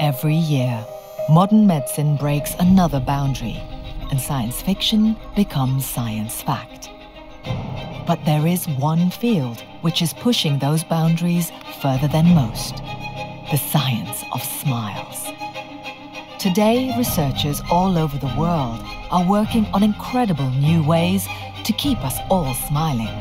Every year, modern medicine breaks another boundary, and science fiction becomes science fact. But there is one field which is pushing those boundaries further than most, the science of smiles. Today, researchers all over the world are working on incredible new ways to keep us all smiling.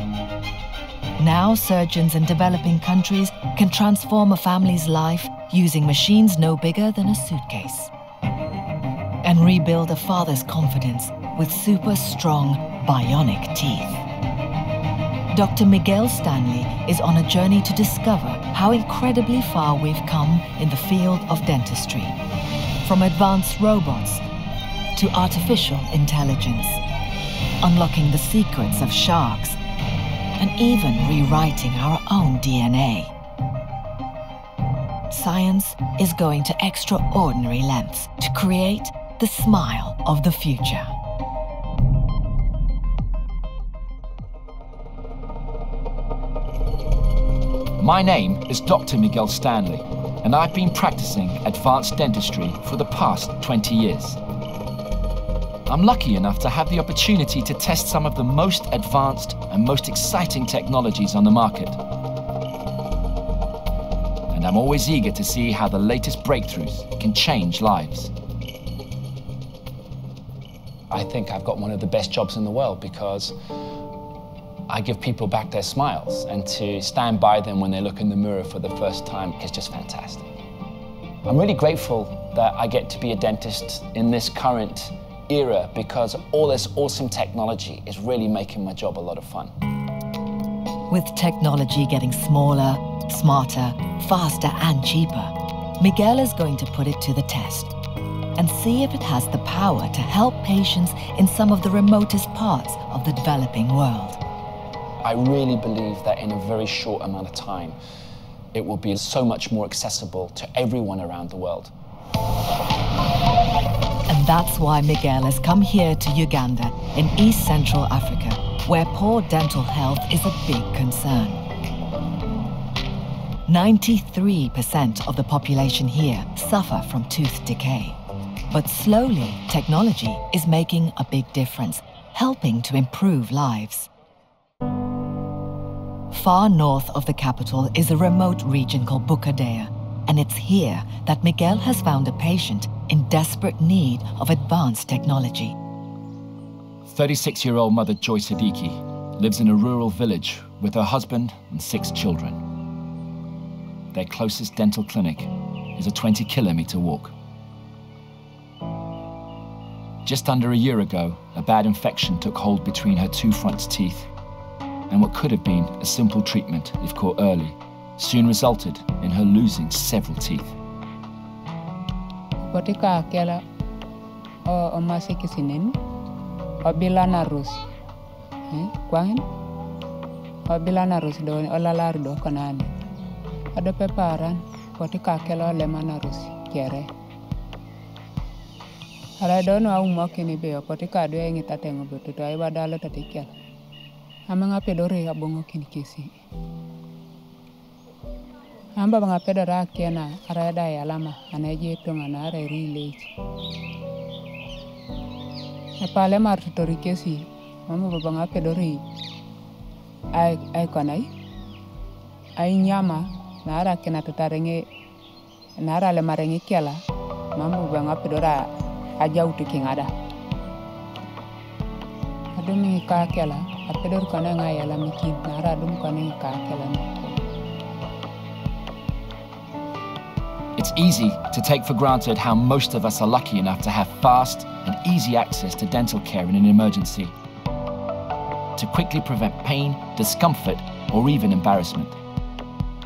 Now, surgeons in developing countries can transform a family's life using machines no bigger than a suitcase, and rebuild a father's confidence with super strong bionic teeth. Dr. Miguel Stanley is on a journey to discover how incredibly far we've come in the field of dentistry, from advanced robots to artificial intelligence, unlocking the secrets of sharks, and even rewriting our own DNA. Science is going to extraordinary lengths to create the smile of the future. My name is Dr. Miguel Stanley, and I've been practicing advanced dentistry for the past 20 years. I'm lucky enough to have the opportunity to test some of the most advanced and most exciting technologies on the market. And I'm always eager to see how the latest breakthroughs can change lives. I think I've got one of the best jobs in the world because I give people back their smiles, and to stand by them when they look in the mirror for the first time is just fantastic. I'm really grateful that I get to be a dentist in this current era because all this awesome technology is really making my job a lot of fun. With technology getting smaller, smarter, faster and cheaper, Miguel is going to put it to the test and see if it has the power to help patients in some of the remotest parts of the developing world. I really believe that in a very short amount of time, it will be so much more accessible to everyone around the world. And that's why Miguel has come here to Uganda in East Central Africa, where poor dental health is a big concern. 93% of the population here suffer from tooth decay. But slowly, technology is making a big difference, helping to improve lives. Far north of the capital is a remote region called Bukadea, and it's here that Miguel has found a patient in desperate need of advanced technology. 36-year-old mother Joy Siddiqui lives in a rural village with her husband and 6 children. Their closest dental clinic is a 20-kilometer walk. Just under a year ago, a bad infection took hold between her 2 front teeth, and what could have been a simple treatment if caught early soon resulted in her losing several teeth. Nara kena tutarengi, nara lemarengi kiala, mamu banga pedora aja uti kingada. Adum ni kakiala, apedor kana ngai alamikin, nara adum kana kakiala. It's easy to take for granted how most of us are lucky enough to have fast and easy access to dental care in an emergency, to quickly prevent pain, discomfort, or even embarrassment.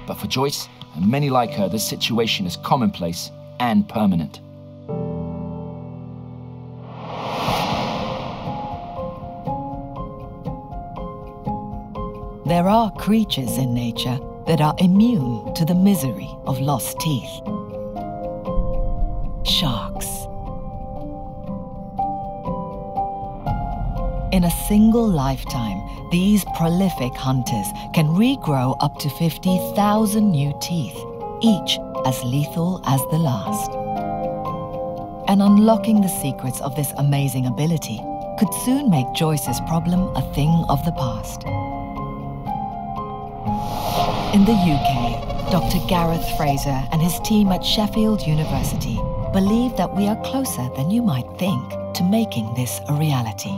But for Joyce, and many like her, this situation is commonplace and permanent. There are creatures in nature that are immune to the misery of lost teeth. Sharks. In a single lifetime, these prolific hunters can regrow up to 50,000 new teeth, each as lethal as the last. And unlocking the secrets of this amazing ability could soon make Joyce's problem a thing of the past. In the UK, Dr. Gareth Fraser and his team at Sheffield University believe that we are closer than you might think to making this a reality.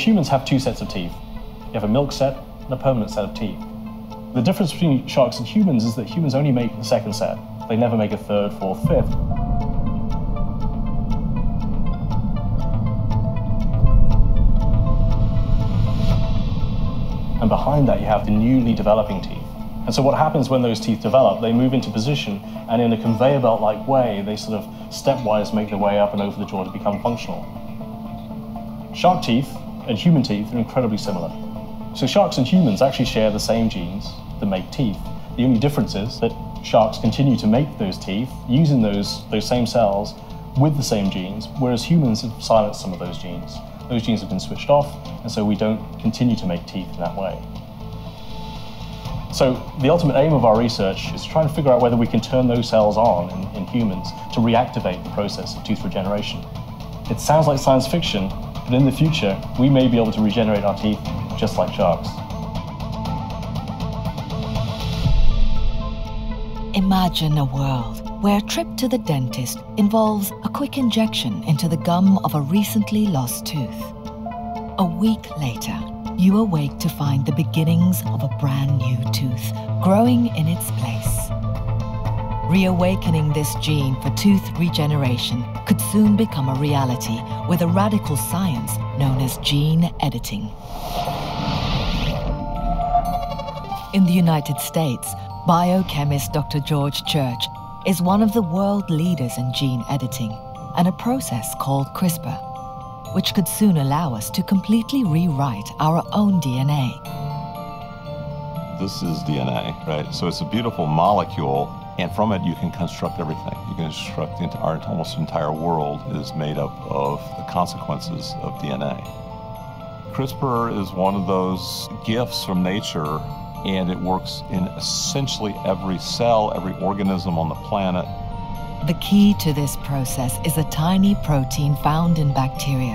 Humans have two sets of teeth. You have a milk set and a permanent set of teeth. The difference between sharks and humans is that humans only make the second set. They never make a third, fourth, fifth. And behind that you have the newly developing teeth. And so what happens when those teeth develop, they move into position, and in a conveyor belt-like way, they sort of stepwise make their way up and over the jaw to become functional. Shark teeth and human teeth are incredibly similar. So sharks and humans actually share the same genes that make teeth. The only difference is that sharks continue to make those teeth using those same cells with the same genes, whereas humans have silenced some of those genes. Those genes have been switched off, and so we don't continue to make teeth in that way. So the ultimate aim of our research is to try and figure out whether we can turn those cells on in humans to reactivate the process of tooth regeneration. It sounds like science fiction, but in the future, we may be able to regenerate our teeth just like sharks. Imagine a world where a trip to the dentist involves a quick injection into the gum of a recently lost tooth. A week later, you awake to find the beginnings of a brand new tooth growing in its place. Reawakening this gene for tooth regeneration could soon become a reality with a radical science known as gene editing. In the United States, biochemist Dr. George Church is one of the world leaders in gene editing and a process called CRISPR, which could soon allow us to completely rewrite our own DNA. This is DNA, right? So it's a beautiful molecule, and from it you can construct everything. You can construct our almost entire world is made up of the consequences of DNA. CRISPR is one of those gifts from nature, and it works in essentially every cell, every organism on the planet. The key to this process is a tiny protein found in bacteria,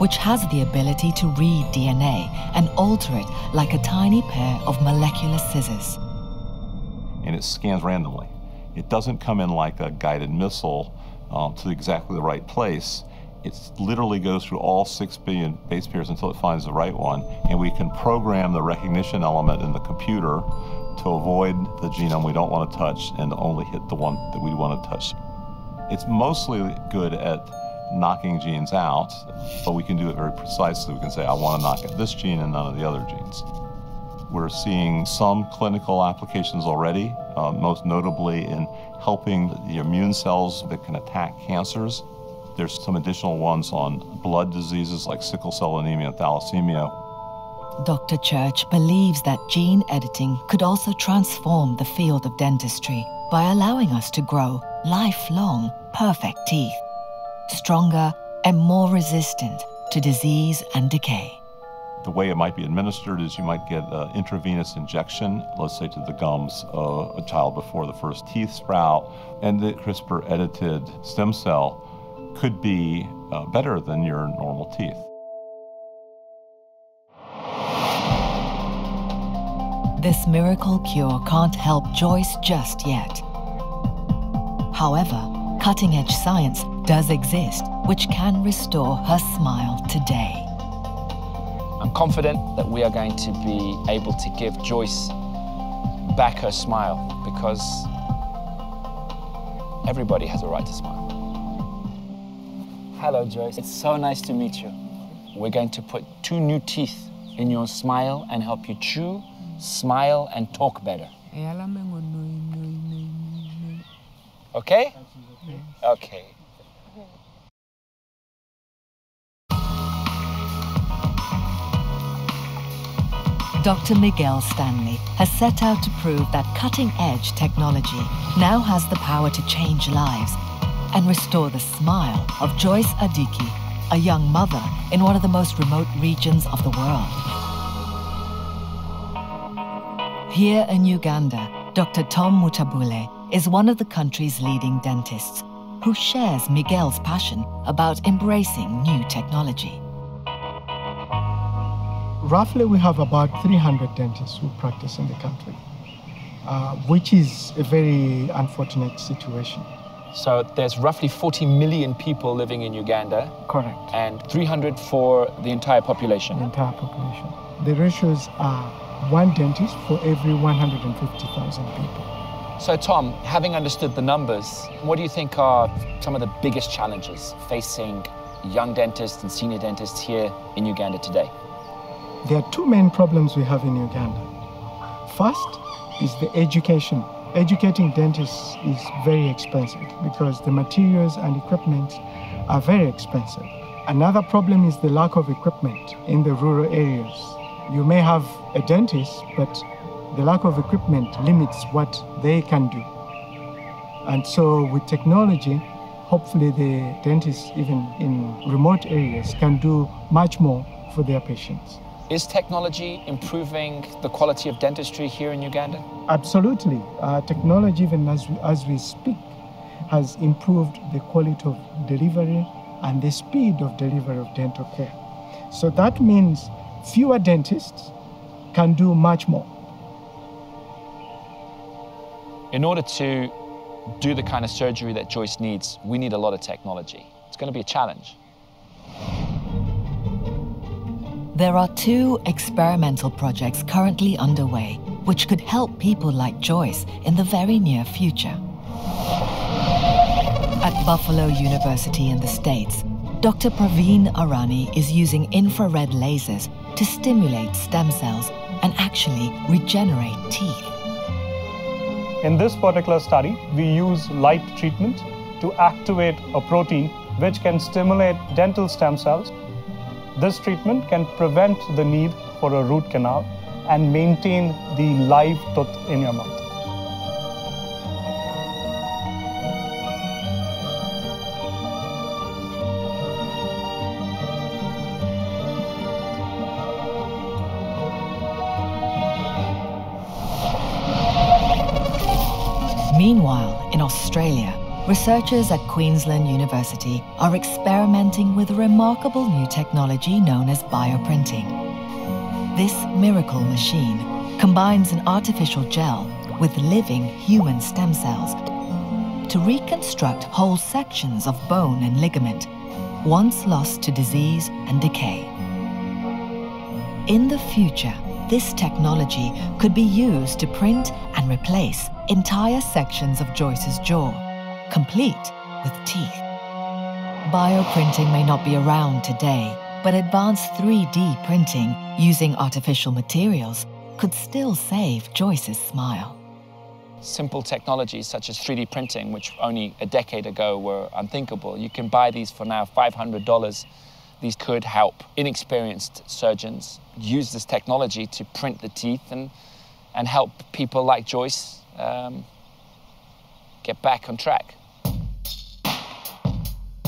which has the ability to read DNA and alter it like a tiny pair of molecular scissors. And it scans randomly. It doesn't come in like a guided missile to exactly the right place. It literally goes through all 6 billion base pairs until it finds the right one, and we can program the recognition element in the computer to avoid the genome we don't want to touch and only hit the one that we want to touch. It's mostly good at knocking genes out, but we can do it very precisely. We can say, I want to knock out this gene and none of the other genes. We're seeing some clinical applications already, most notably in helping the immune cells that can attack cancers. There's some additional ones on blood diseases like sickle cell anemia and thalassemia. Dr. Church believes that gene editing could also transform the field of dentistry by allowing us to grow lifelong, perfect teeth, stronger and more resistant to disease and decay. The way it might be administered is you might get an intravenous injection, let's say to the gums of a child before the first teeth sprout, and the CRISPR-edited stem cell could be better than your normal teeth. This miracle cure can't help Joyce just yet. However, cutting-edge science does exist, which can restore her smile today. I'm confident that we are going to be able to give Joyce back her smile, because everybody has a right to smile. Hello, Joyce. It's so nice to meet you. We're going to put 2 new teeth in your smile and help you chew, smile and talk better. Okay? Okay. Dr. Miguel Stanley has set out to prove that cutting-edge technology now has the power to change lives and restore the smile of Joyce Adiki, a young mother in one of the most remote regions of the world. Here in Uganda, Dr. Tom Mutabule is one of the country's leading dentists, who shares Miguel's passion about embracing new technology. Roughly, we have about 300 dentists who practice in the country, which is a very unfortunate situation. So there's roughly 40 million people living in Uganda. Correct. And 300 for the entire population. The entire population. The ratios are one dentist for every 150,000 people. So, Tom, having understood the numbers, what do you think are some of the biggest challenges facing young dentists and senior dentists here in Uganda today? There are two main problems we have in Uganda. First is the education. Educating dentists is very expensive because the materials and equipment are very expensive. Another problem is the lack of equipment in the rural areas. You may have a dentist, but the lack of equipment limits what they can do. And so with technology, hopefully the dentists, even in remote areas, can do much more for their patients. Is technology improving the quality of dentistry here in Uganda? Absolutely. Technology, even as we speak, has improved the quality of delivery and the speed of delivery of dental care. So that means fewer dentists can do much more. In order to do the kind of surgery that Joyce needs, we need a lot of technology. It's going to be a challenge. There are two experimental projects currently underway which could help people like Joyce in the very near future. At Buffalo University in the States, Dr. Praveen Arani is using infrared lasers to stimulate stem cells and actually regenerate teeth. In this particular study, we use light treatment to activate a protein which can stimulate dental stem cells. This treatment can prevent the need for a root canal and maintain the live tooth in your mouth. Meanwhile, in Australia, researchers at Queensland University are experimenting with a remarkable new technology known as bioprinting. This miracle machine combines an artificial gel with living human stem cells to reconstruct whole sections of bone and ligament, once lost to disease and decay. In the future, this technology could be used to print and replace entire sections of Joyce's jaw, complete with teeth. Bioprinting may not be around today, but advanced 3D printing using artificial materials could still save Joyce's smile. Simple technologies such as 3D printing, which only a decade ago were unthinkable, you can buy these for now $500. These could help inexperienced surgeons use this technology to print the teeth and help people like Joyce get back on track.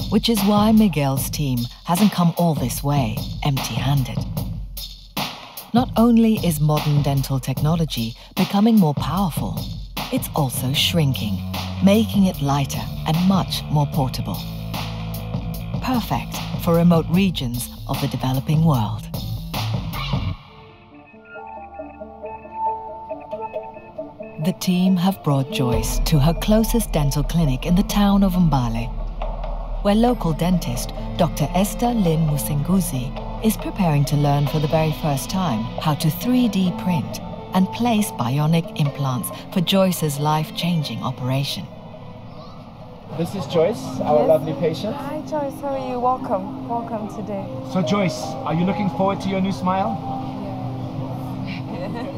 Which is why Miguel's team hasn't come all this way empty-handed. Not only is modern dental technology becoming more powerful, it's also shrinking, making it lighter and much more portable. Perfect for remote regions of the developing world. The team have brought Joyce to her closest dental clinic in the town of Mbale, where local dentist Dr. Esther Lin Musenguzi is preparing to learn for the very first time how to 3D print and place bionic implants for Joyce's life-changing operation. This is Joyce, our lovely patient. Hi Joyce, how are you? Welcome. Welcome today. So Joyce, are you looking forward to your new smile? Yeah.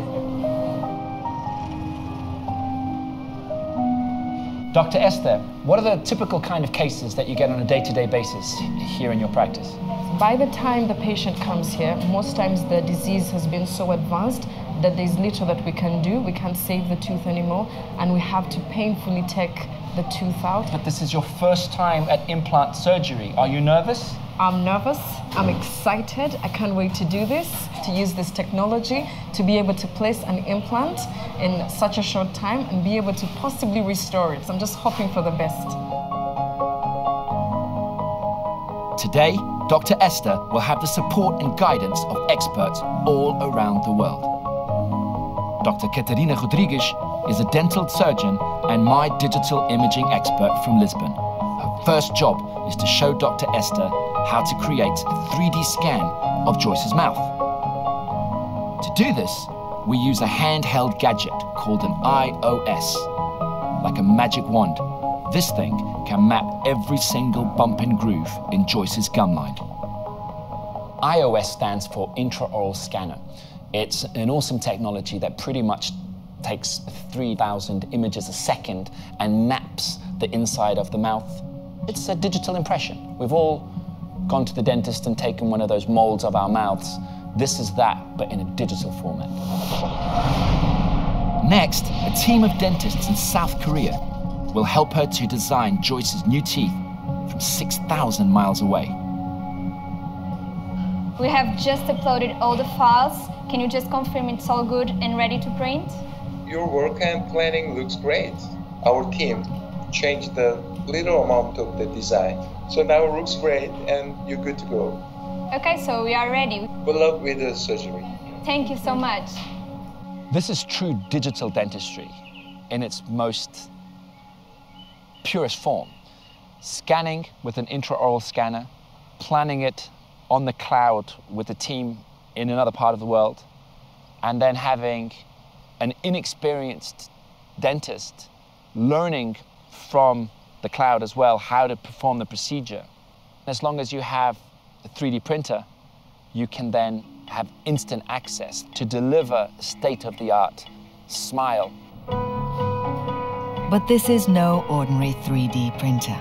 Dr. Esther, what are the typical kind of cases that you get on a day-to-day basis here in your practice? By the time the patient comes here, most times the disease has been so advanced that there's little that we can do. We can't save the tooth anymore, and we have to painfully take the tooth out. But this is your first time at implant surgery. Are you nervous? I'm nervous, I'm excited, I can't wait to do this, to use this technology, to be able to place an implant in such a short time and be able to possibly restore it. So I'm just hoping for the best. Today, Dr. Esther will have the support and guidance of experts all around the world. Dr. Katerina Rodrigues is a dental surgeon and my digital imaging expert from Lisbon. Her first job is to show Dr. Esther how to create a 3D scan of Joyce's mouth. To do this, we use a handheld gadget called an iOS. Like a magic wand, this thing can map every single bump and groove in Joyce's gum line. iOS stands for intraoral scanner. It's an awesome technology that pretty much takes 3,000 images a second and maps the inside of the mouth. It's a digital impression. We've all gone to the dentist and taken one of those molds of our mouths. This is that, but in a digital format. Next, a team of dentists in South Korea will help her to design Joyce's new teeth from 6,000 miles away. We have just uploaded all the files. Can you just confirm it's all good and ready to print? Your work and planning looks great. Our team changed the little amount of the design. So now it looks great and you're good to go. Okay, so we are ready. Good luck with the surgery. Thank you so much. This is true digital dentistry in its most purest form. Scanning with an intraoral scanner, planning it on the cloud with a team in another part of the world, and then having an inexperienced dentist learning from the cloud as well, how to perform the procedure. As long as you have a 3D printer, you can then have instant access to deliver state-of-the-art smile. But this is no ordinary 3D printer.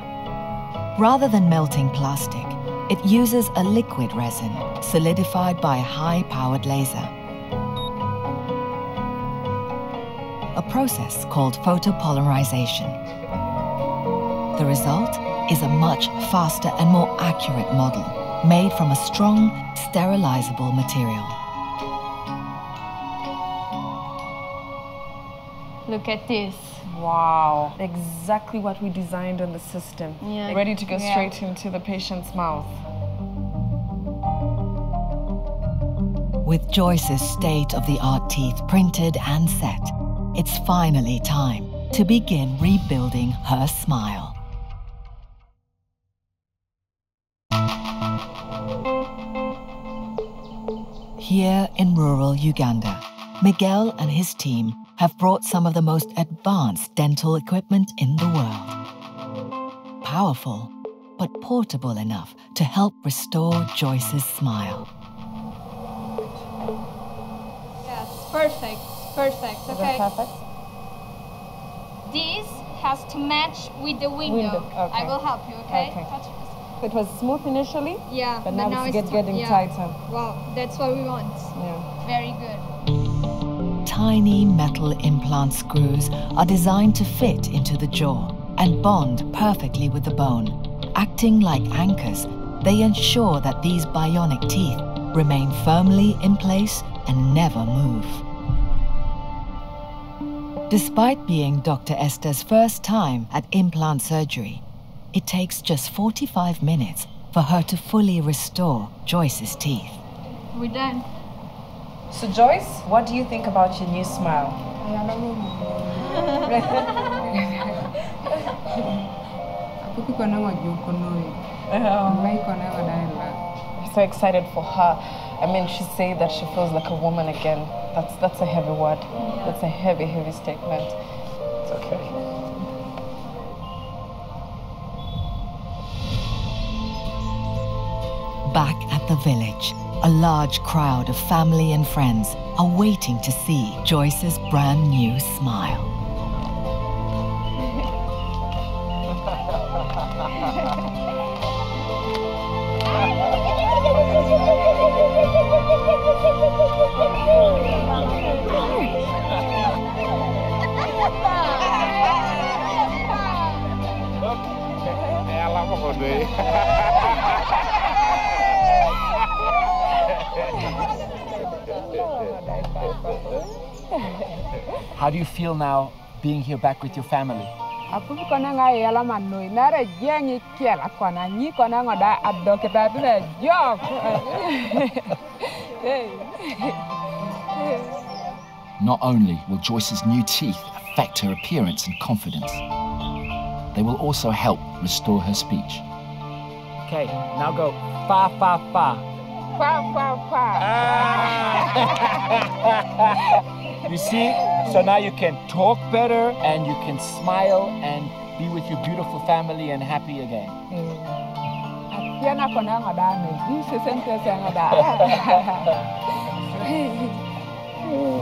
Rather than melting plastic, it uses a liquid resin solidified by a high-powered laser, a process called photopolarization. The result is a much faster and more accurate model, made from a strong, sterilizable material. Look at this. Wow. Exactly what we designed on the system. Yeah. Ready to go straight into the patient's mouth. With Joyce's state-of-the-art teeth printed and set, it's finally time to begin rebuilding her smile. Here in rural Uganda, Miguel and his team have brought some of the most advanced dental equipment in the world. Powerful, but portable enough to help restore Joyce's smile. Yes, perfect, perfect, okay. Is that perfect? This has to match with the window. Okay. I will help you, okay? Okay. It was smooth initially, but now it's getting tighter. Well, that's what we want. Yeah. Very good. Tiny metal implant screws are designed to fit into the jaw and bond perfectly with the bone. Acting like anchors, they ensure that these bionic teeth remain firmly in place and never move. Despite being Dr. Esther's first time at implant surgery, it takes just 45 minutes for her to fully restore Joyce's teeth. We're done. So Joyce, what do you think about your new smile? I'm so excited for her. I mean, she said that she feels like a woman again. That's a heavy word. That's a heavy, heavy statement. It's okay. Back at the village, a large crowd of family and friends are waiting to see Joyce's brand new smile. baby. How do you feel now being here back with your family? Not only will Joyce's new teeth affect her appearance and confidence, they will also help restore her speech. Okay, now go fa fa fa. Fa fa fa. Ah. You see? So now you can talk better and you can smile and be with your beautiful family and happy again.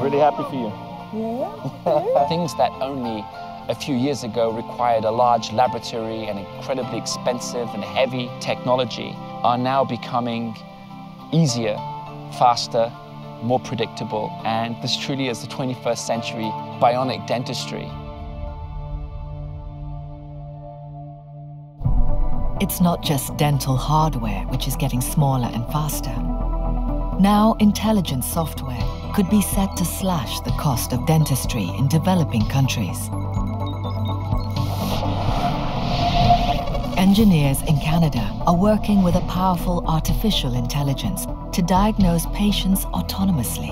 Really happy for you. Yeah. Things that only a few years ago required a large laboratory and incredibly expensive and heavy technology are now becoming easier, faster, more predictable, and this truly is the 21st century bionic dentistry. It's not just dental hardware which is getting smaller and faster. Now intelligent software could be set to slash the cost of dentistry in developing countries. Engineers in Canada are working with a powerful artificial intelligence to diagnose patients autonomously.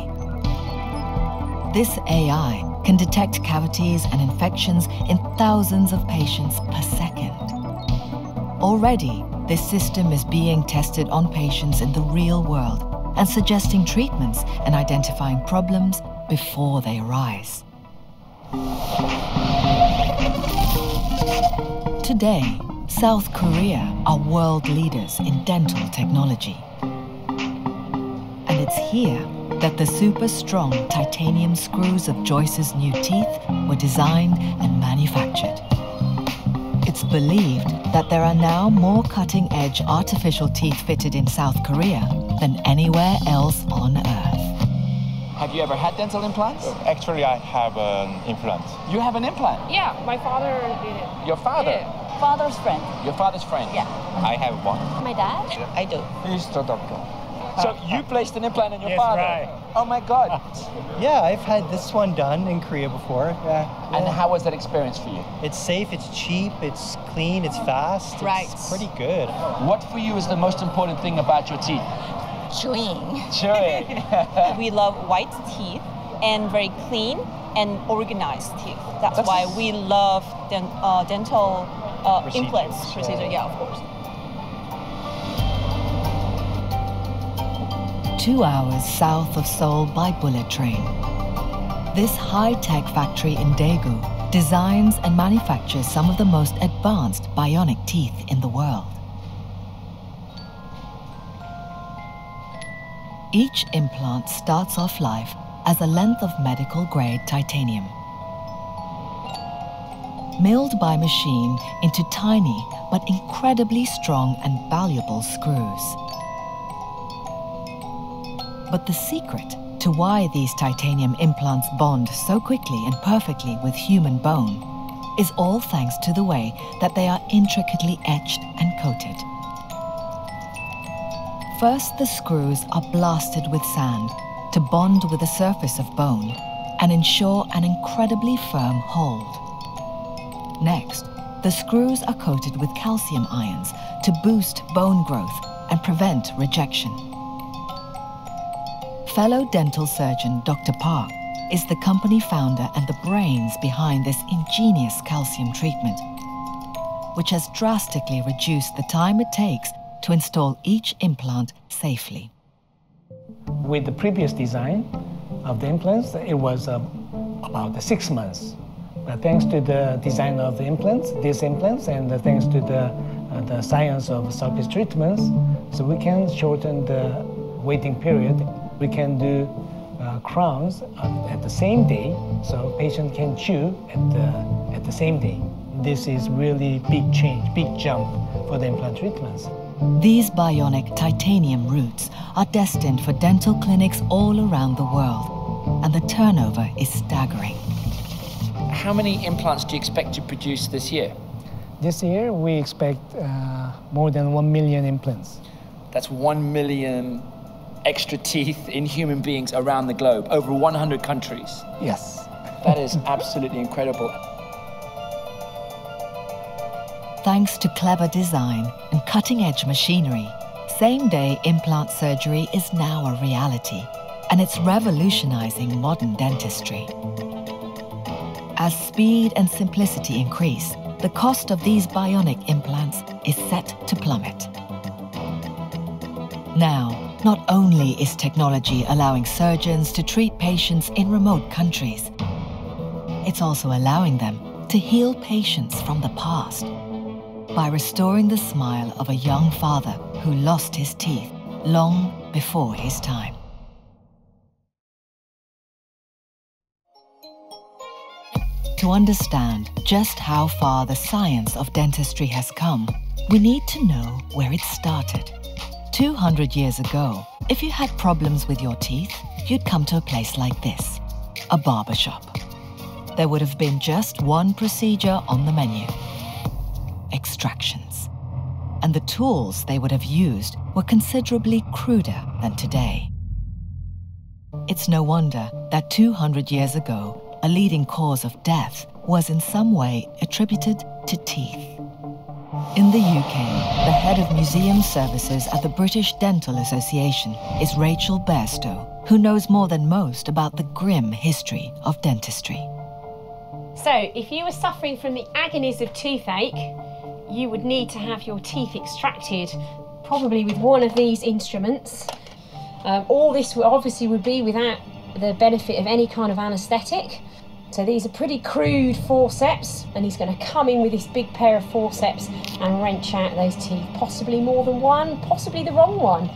This AI can detect cavities and infections in thousands of patients per second. Already, this system is being tested on patients in the real world and suggesting treatments and identifying problems before they arise. Today, South Korea are world leaders in dental technology. And it's here that the super strong titanium screws of Joyce's new teeth were designed and manufactured. It's believed that there are now more cutting-edge artificial teeth fitted in South Korea than anywhere else on Earth. Have you ever had dental implants? Actually, I have an implant. You have an implant? Yeah, my father did it. Your father? Yeah. Father's friend. Your father's friend? Yeah. I have one. My dad? I do. He's the doctor. So you placed an implant in your father? Right. Oh my God. Yeah, I've had this one done in Korea before. Yeah. And how was that experience for you? It's safe, it's cheap, it's clean, it's fast. Right. It's pretty good. What for you is the most important thing about your teeth? Chewing. Chewing. We love white teeth and very clean and organized teeth. That's why we love dental implants procedure, yeah, of course. 2 hours south of Seoul by bullet train. This high-tech factory in Daegu designs and manufactures some of the most advanced bionic teeth in the world. Each implant starts off life as a length of medical-grade titanium, milled by machine into tiny but incredibly strong and valuable screws. But the secret to why these titanium implants bond so quickly and perfectly with human bone is all thanks to the way that they are intricately etched and coated. First, the screws are blasted with sand to bond with the surface of bone and ensure an incredibly firm hold. Next, the screws are coated with calcium ions to boost bone growth and prevent rejection. Fellow dental surgeon Dr. Park is the company founder and the brains behind this ingenious calcium treatment, which has drastically reduced the time it takes to install each implant safely. With the previous design of the implants, it was about 6 months. But thanks to the design of the implants, and thanks to the science of surface treatments, so we can shorten the waiting period. We can do crowns at the same day, so patient can chew at the same day. This is really big change, big jump for the implant treatments. These bionic titanium roots are destined for dental clinics all around the world, and the turnover is staggering. How many implants do you expect to produce this year? This year, we expect more than 1 million implants. That's 1 million extra teeth in human beings around the globe, over 100 countries. Yes. That is absolutely incredible. Thanks to clever design and cutting-edge machinery, same-day implant surgery is now a reality, and it's revolutionizing modern dentistry. As speed and simplicity increase, the cost of these bionic implants is set to plummet. Now, not only is technology allowing surgeons to treat patients in remote countries, it's also allowing them to heal patients from the past by restoring the smile of a young father who lost his teeth long before his time. To understand just how far the science of dentistry has come, we need to know where it started. 200 years ago, if you had problems with your teeth, you'd come to a place like this, a barbershop. There would have been just one procedure on the menu, extractions. And the tools they would have used were considerably cruder than today. It's no wonder that 200 years ago, a leading cause of death was in some way attributed to teeth. In the UK, the head of museum services at the British Dental Association is Rachel Bairstow, who knows more than most about the grim history of dentistry. So, if you were suffering from the agonies of toothache, you would need to have your teeth extracted, probably with one of these instruments. All this obviously would be without the benefit of any kind of anaesthetic. So these are pretty crude forceps, and he's going to come in with this big pair of forceps and wrench out those teeth, possibly more than one, possibly the wrong one.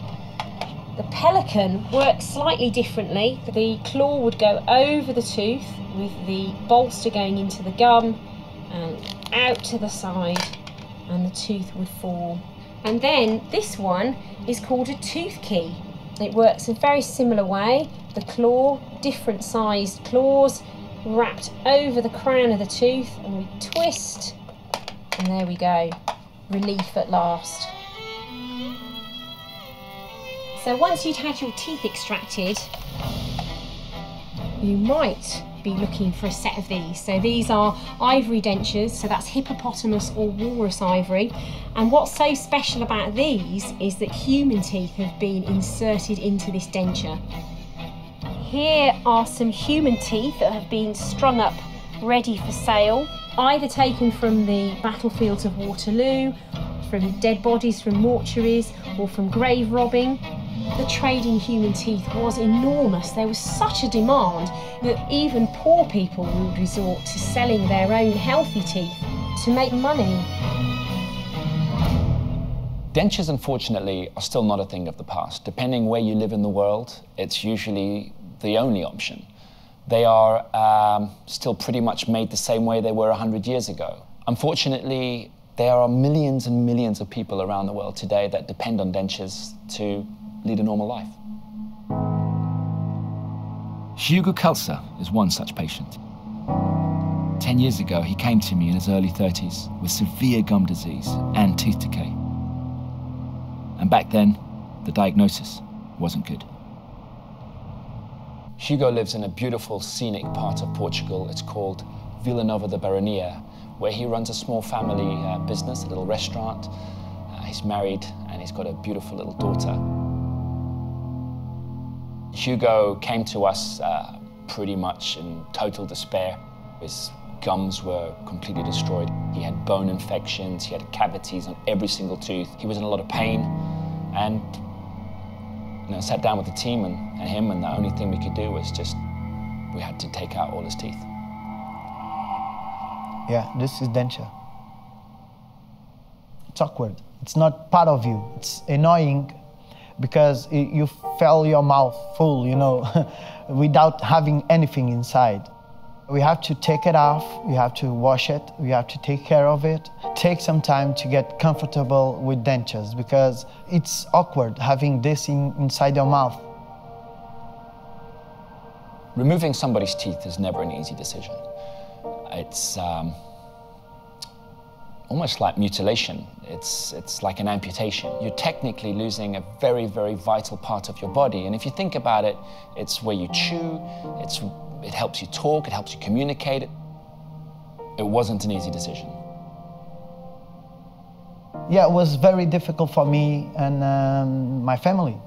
The pelican works slightly differently. The claw would go over the tooth with the bolster going into the gum and out to the side, and the tooth would fall. And then this one is called a tooth key. It works in a very similar way. The claw, different sized claws, wrapped over the crown of the tooth, and we twist, and there we go, relief at last. So once you'd had your teeth extracted, you might be looking for a set of these. So these are ivory dentures, so that's hippopotamus or walrus ivory. And what's so special about these is that human teeth have been inserted into this denture. Here are some human teeth that have been strung up ready for sale, either taken from the battlefields of Waterloo, from dead bodies, from mortuaries, or from grave robbing. The trade in human teeth was enormous. There was such a demand that even poor people would resort to selling their own healthy teeth to make money. Dentures, unfortunately, are still not a thing of the past. Depending where you live in the world, it's usually the only option. They are still pretty much made the same way they were 100 years ago. Unfortunately, there are millions and millions of people around the world today that depend on dentures to lead a normal life. Hugo Kalça is one such patient. 10 years ago, he came to me in his early 30s with severe gum disease and tooth decay. And back then, the diagnosis wasn't good. Hugo lives in a beautiful, scenic part of Portugal. It's called Vila Nova da Baronia, where he runs a small family business, a little restaurant. He's married, and he's got a beautiful little daughter. Hugo came to us pretty much in total despair. His gums were completely destroyed. He had bone infections, he had cavities on every single tooth. He was in a lot of pain, and you know, sat down with the team and him, and the only thing we could do was just, we had to take out all his teeth. Yeah, this is denture. It's awkward. It's not part of you. It's annoying because you fill your mouth full, you know, without having anything inside. We have to take it off, we have to wash it, we have to take care of it. Take some time to get comfortable with dentures because it's awkward having this inside your mouth. Removing somebody's teeth is never an easy decision. It's almost like mutilation. It's like an amputation. You're technically losing a very, very vital part of your body. And if you think about it, it's where you chew, it helps you talk, it helps you communicate. It wasn't an easy decision. Yeah, it was very difficult for me and my family.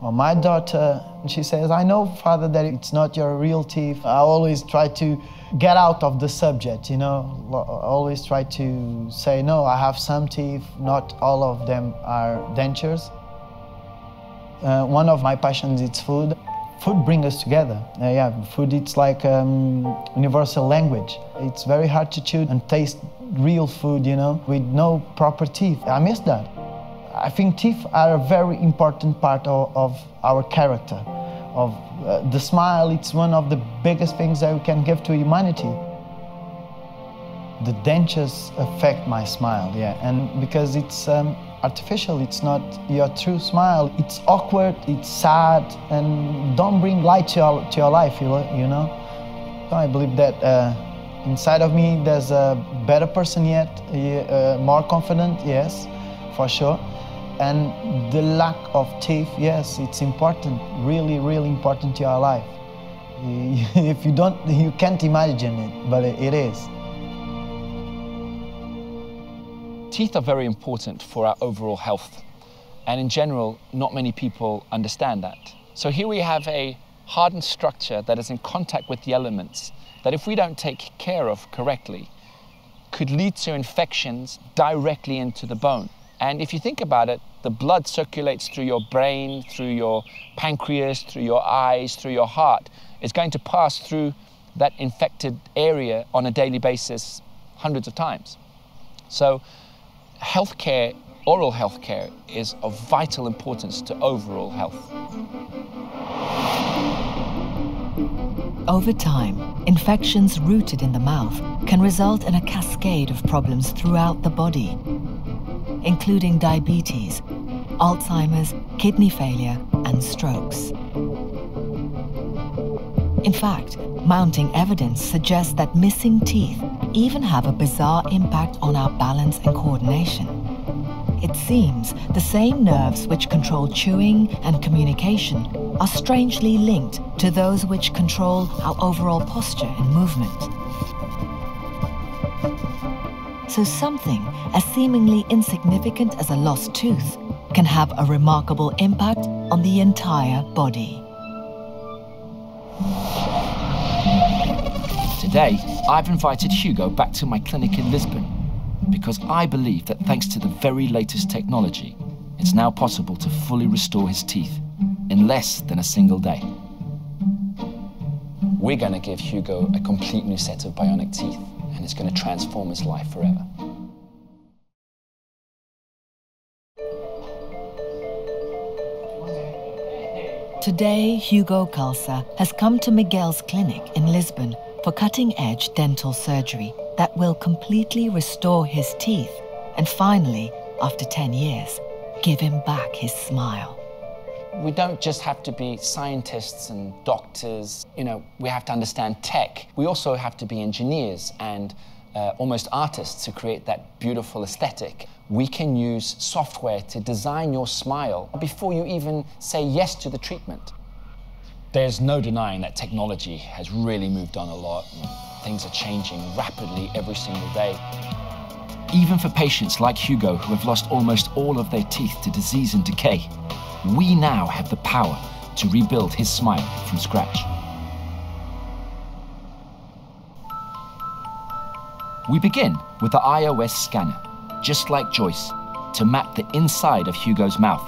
Well, my daughter, she says, I know, Father, that it's not your real teeth. I always try to get out of the subject, you know. I always try to say, no, I have some teeth. Not all of them are dentures. One of my passions is food. Food brings us together. Yeah, food, it's like universal language. It's very hard to chew and taste real food, you know, with no proper teeth. I miss that. I think teeth are a very important part of our character, of the smile. It's one of the biggest things that we can give to humanity. The dentures affect my smile, yeah, and because it's artificial, it's not your true smile. It's awkward, it's sad, and don't bring light to your life, you know. So I believe that inside of me there's a better person yet, more confident, yes, for sure. And the lack of teeth, yes, it's important, really, really important to your life. If you don't, you can't imagine it, but it is. Teeth are very important for our overall health. And in general, not many people understand that. So here we have a hardened structure that is in contact with the elements, that if we don't take care of correctly, could lead to infections directly into the bone. And if you think about it, the blood circulates through your brain, through your pancreas, through your eyes, through your heart. It's going to pass through that infected area on a daily basis hundreds of times. So healthcare, oral healthcare, is of vital importance to overall health. Over time, infections rooted in the mouth can result in a cascade of problems throughout the body, including diabetes, Alzheimer's, kidney failure, and strokes. In fact, mounting evidence suggests that missing teeth even have a bizarre impact on our balance and coordination. It seems the same nerves which control chewing and communication are strangely linked to those which control our overall posture and movement. So something as seemingly insignificant as a lost tooth can have a remarkable impact on the entire body. Today, I've invited Hugo back to my clinic in Lisbon because I believe that thanks to the very latest technology, it's now possible to fully restore his teeth in less than a single day. We're going to give Hugo a complete new set of bionic teeth. And it's going to transform his life forever. Today, Hugo Kalça has come to Miguel's clinic in Lisbon for cutting-edge dental surgery that will completely restore his teeth and finally, after 10 years, give him back his smile. We don't just have to be scientists and doctors, you know, we have to understand tech. We also have to be engineers and almost artists to create that beautiful aesthetic. We can use software to design your smile before you even say yes to the treatment. There's no denying that technology has really moved on a lot. Things are changing rapidly every single day. Even for patients like Hugo who have lost almost all of their teeth to disease and decay, we now have the power to rebuild his smile from scratch. We begin with the iOS scanner, just like Joyce, to map the inside of Hugo's mouth.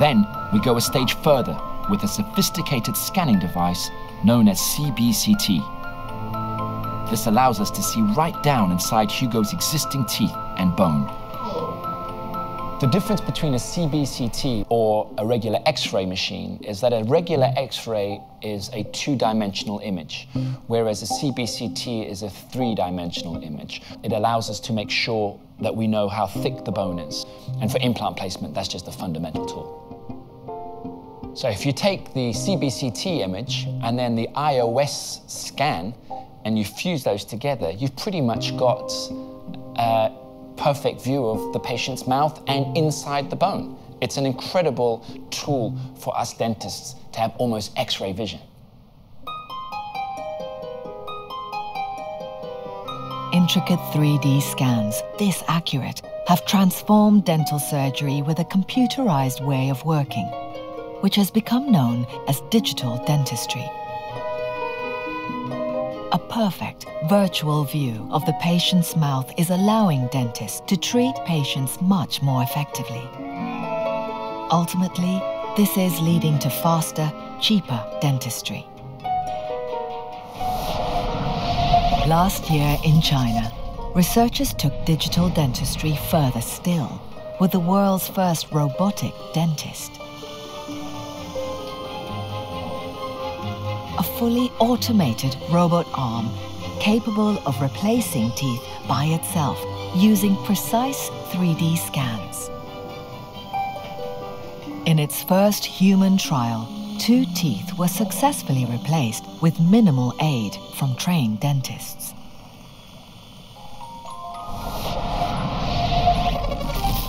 Then we go a stage further with a sophisticated scanning device known as CBCT. This allows us to see right down inside Hugo's existing teeth and bone. The difference between a CBCT or a regular X-ray machine is that a regular X-ray is a two-dimensional image, whereas a CBCT is a three-dimensional image. It allows us to make sure that we know how thick the bone is. And for implant placement, that's just a fundamental tool. So if you take the CBCT image and then the iOS scan and you fuse those together, you've pretty much got a perfect view of the patient's mouth and inside the bone. It's an incredible tool for us dentists to have almost X-ray vision. Intricate 3D scans, this accurate, have transformed dental surgery with a computerized way of working, which has become known as digital dentistry. A perfect virtual view of the patient's mouth is allowing dentists to treat patients much more effectively. Ultimately, this is leading to faster, cheaper dentistry. Last year in China, researchers took digital dentistry further still with the world's first robotic dentist. A fully automated robot arm capable of replacing teeth by itself using precise 3D scans. In its first human trial, 2 teeth were successfully replaced with minimal aid from trained dentists.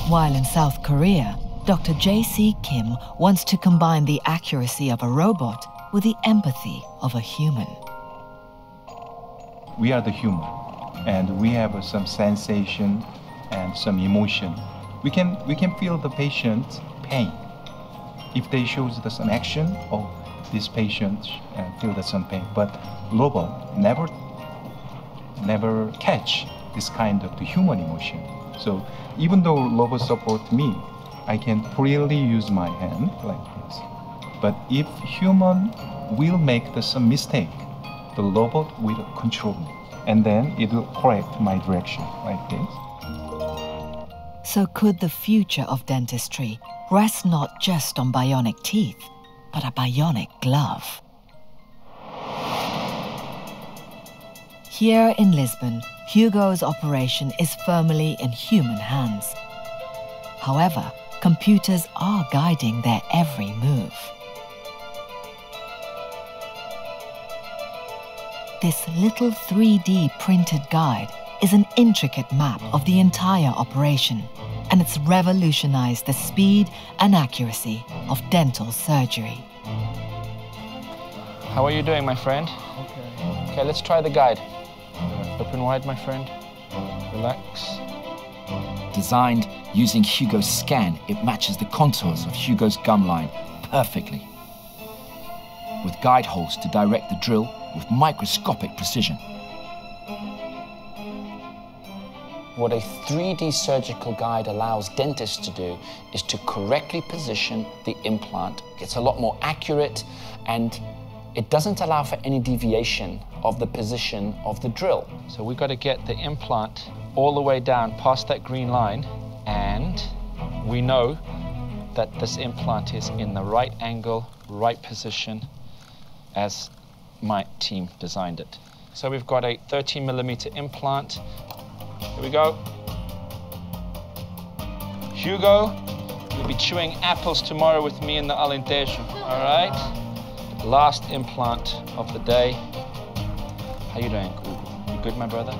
While in South Korea, Dr. J.C. Kim wants to combine the accuracy of a robot with the empathy of a human. We are the human, and we have some sensation and some emotion. We can feel the patient's pain. If they show some action, oh, this patient feels some pain. But robot never catch this kind of the human emotion. So even though robot support me, I can freely use my hand like this. But if human will make some mistake, the robot will control me, and then it will correct my direction like this. So could the future of dentistry rest not just on bionic teeth, but a bionic glove? Here in Lisbon, Hugo's operation is firmly in human hands. However, computers are guiding their every move. This little 3D printed guide is an intricate map of the entire operation, and it's revolutionized the speed and accuracy of dental surgery. How are you doing, my friend? Okay. Okay, let's try the guide. Open wide, my friend. Relax. Designed using Hugo's scan, it matches the contours of Hugo's gum line perfectly, with guide holes to direct the drill with microscopic precision. What a 3D surgical guide allows dentists to do is to correctly position the implant. It's a lot more accurate, and it doesn't allow for any deviation of the position of the drill. So we've got to get the implant all the way down past that green line, and we know that this implant is in the right angle, right position, as my team designed it. So we've got a 13mm implant. Here we go. Hugo, you'll be chewing apples tomorrow with me in the Alentejo, all right? Last implant of the day. How you doing, Hugo? You good, my brother?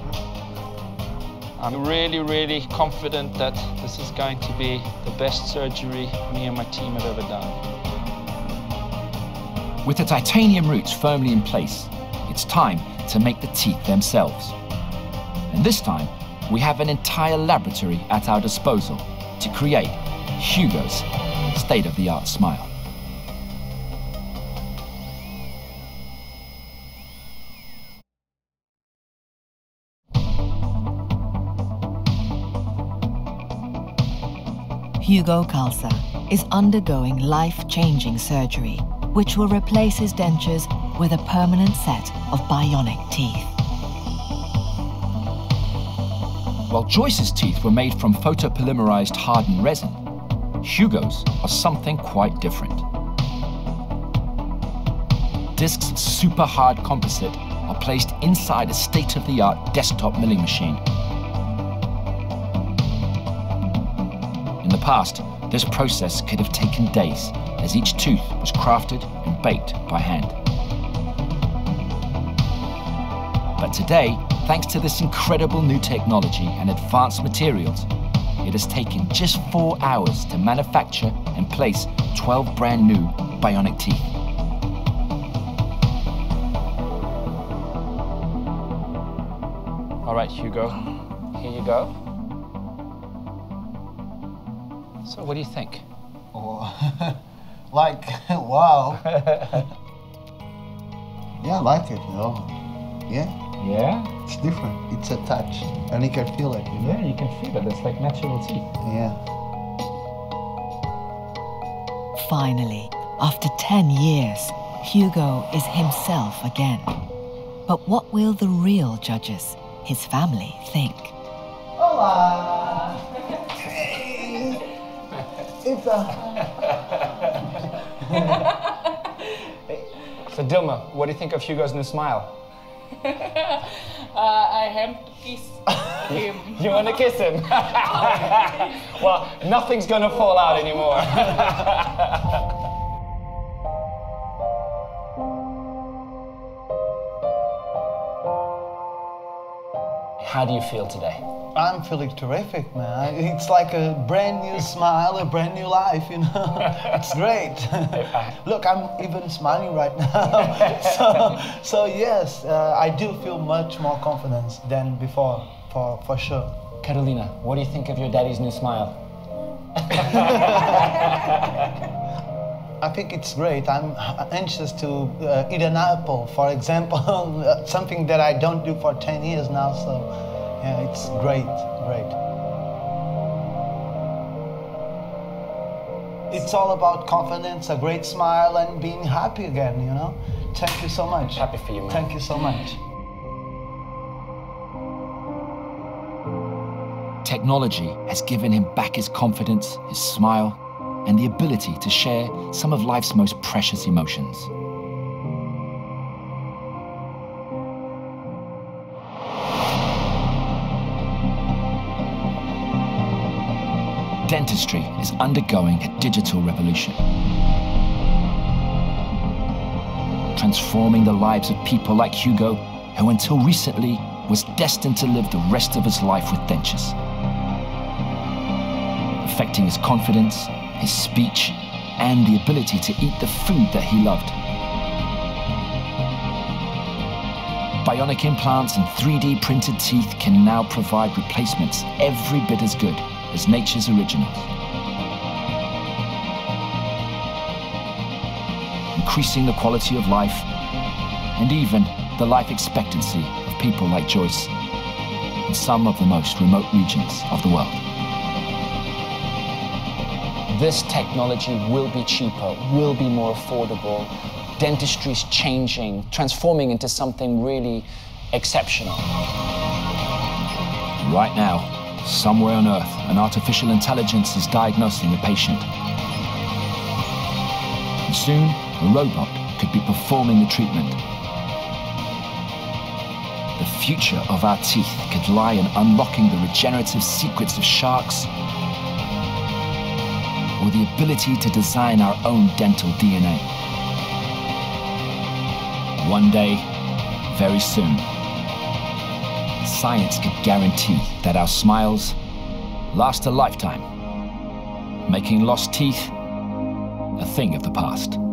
I'm really, really confident that this is going to be the best surgery me and my team have ever done. With the titanium roots firmly in place, it's time to make the teeth themselves. And this time, we have an entire laboratory at our disposal to create Hugo's state-of-the-art smile. Hugo Kalça is undergoing life-changing surgery, which will replace his dentures with a permanent set of bionic teeth. While Joyce's teeth were made from photopolymerized hardened resin, Hugo's are something quite different. Discs of super hard composite are placed inside a state-of-the-art desktop milling machine. In the past, this process could have taken days as each tooth was crafted and baked by hand. But today, thanks to this incredible new technology and advanced materials, it has taken just 4 hours to manufacture and place 12 brand new bionic teeth. All right, Hugo, here you go. So what do you think? Oh, like, wow. Yeah, I like it, you know. Yeah. Yeah? It's different. It's a touch. And you can feel it, you know? Yeah, you can feel it. It's like natural teeth. Yeah. Finally, after 10 years, Hugo is himself again. But what will the real judges, his family, think? Hola! Hey! It's So Dilma, what do you think of Hugo's new smile? I have to kiss him. You want to kiss him? Well, nothing's going to fall out anymore. How do you feel today? I'm feeling terrific, man. It's like a brand new smile, a brand new life, you know. It's great. Look, I'm even smiling right now. So yes, I do feel much more confidence than before, for sure. Katerina, what do you think of your daddy's new smile? I think it's great. I'm anxious to eat an apple, for example, something that I don't do for 10 years now, so. Yeah, it's great, great. It's all about confidence, a great smile, and being happy again, you know? Thank you so much. Happy for you, man. Thank you so much. Technology has given him back his confidence, his smile, and the ability to share some of life's most precious emotions. Dentistry is undergoing a digital revolution, transforming the lives of people like Hugo, who until recently was destined to live the rest of his life with dentures, affecting his confidence, his speech, and the ability to eat the food that he loved. Bionic implants and 3D printed teeth can now provide replacements every bit as good as nature's originals, increasing the quality of life and even the life expectancy of people like Joyce in some of the most remote regions of the world. This technology will be cheaper, will be more affordable. Dentistry's changing, transforming into something really exceptional. Right now, somewhere on Earth, an artificial intelligence is diagnosing the patient. And soon, a robot could be performing the treatment. The future of our teeth could lie in unlocking the regenerative secrets of sharks, or the ability to design our own dental DNA. One day, very soon, science could guarantee that our smiles last a lifetime, making lost teeth a thing of the past.